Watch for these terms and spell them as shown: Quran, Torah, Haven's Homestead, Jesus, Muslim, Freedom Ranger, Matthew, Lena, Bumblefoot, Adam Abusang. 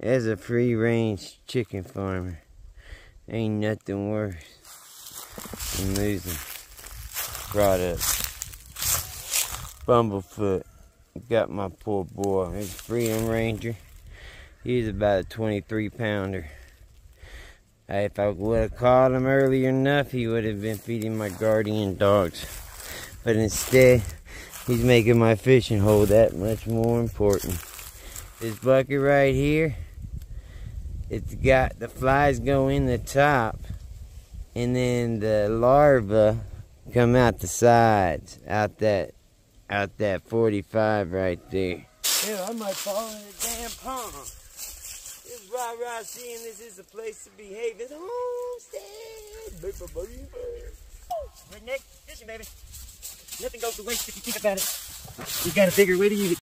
As a free-range chicken farmer, ain't nothing worse than losing products. Bumblefoot got my poor boy. He's a Freedom Ranger. He's about a 23-pounder. If I would have caught him early enough, he would have been feeding my guardian dogs. But instead, he's making my fishing hole that much more important. This bucket right here, it's got the flies go in the top, and then the larvae come out the sides, out that 45 right there. Yeah, I might fall in the damn pond. This rah-rah seeing this is the place to behave. It's homestead. Redneck fishing, baby. Nothing goes to waste if you think about it. You got a bigger way to use it.